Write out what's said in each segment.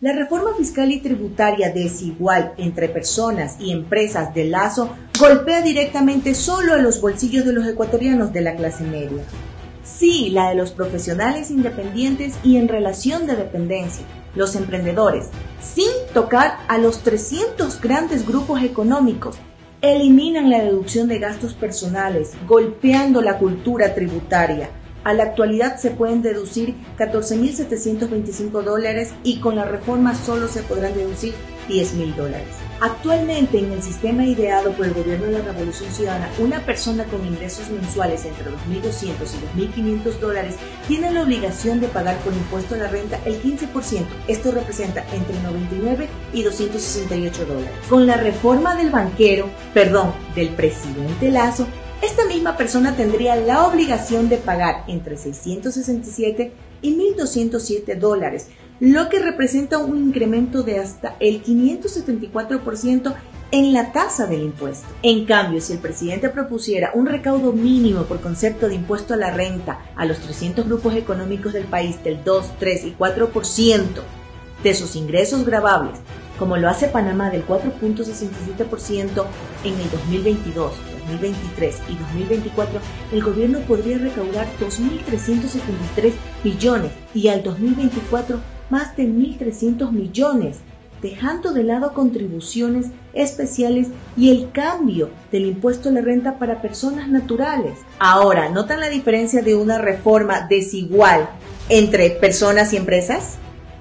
La reforma fiscal y tributaria desigual entre personas y empresas de Lasso golpea directamente solo a los bolsillos de los ecuatorianos de la clase media. Sí, la de los profesionales independientes y en relación de dependencia, los emprendedores, sin tocar a los 300 grandes grupos económicos. Eliminan la deducción de gastos personales, golpeando la cultura tributaria. A la actualidad se pueden deducir $14.725 y con la reforma solo se podrán deducir $10.000. Actualmente, en el sistema ideado por el gobierno de la Revolución Ciudadana, una persona con ingresos mensuales entre $2.200 y $2.500 tiene la obligación de pagar por impuesto a la renta el 15%. Esto representa entre $99 y $268. Con la reforma del presidente Lasso, esta misma persona tendría la obligación de pagar entre $667 y $1.207, lo que representa un incremento de hasta el 574% en la tasa del impuesto. En cambio, si el presidente propusiera un recaudo mínimo por concepto de impuesto a la renta a los 300 grupos económicos del país del 2, 3 y 4% de sus ingresos gravables, como lo hace Panamá del 4.67% en el 2022, 2023 y 2024, el gobierno podría recaudar 2.373 millones y al 2024 más de 1.300 millones, dejando de lado contribuciones especiales y el cambio del impuesto a la renta para personas naturales. Ahora, ¿notan la diferencia de una reforma desigual entre personas y empresas?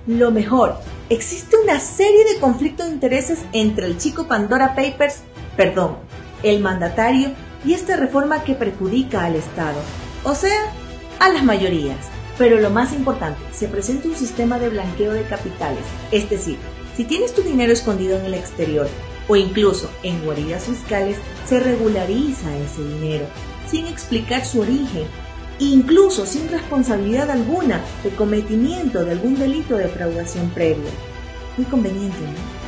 Lo mejor, existe una serie de conflictos de intereses entre el chico Pandora Papers, el mandatario y esta reforma que perjudica al Estado, o sea, a las mayorías. Pero lo más importante, se presenta un sistema de blanqueo de capitales, es decir, si tienes tu dinero escondido en el exterior o incluso en guaridas fiscales, se regulariza ese dinero sin explicar su origen, incluso sin responsabilidad alguna de cometimiento de algún delito de defraudación previa. Muy conveniente, ¿no?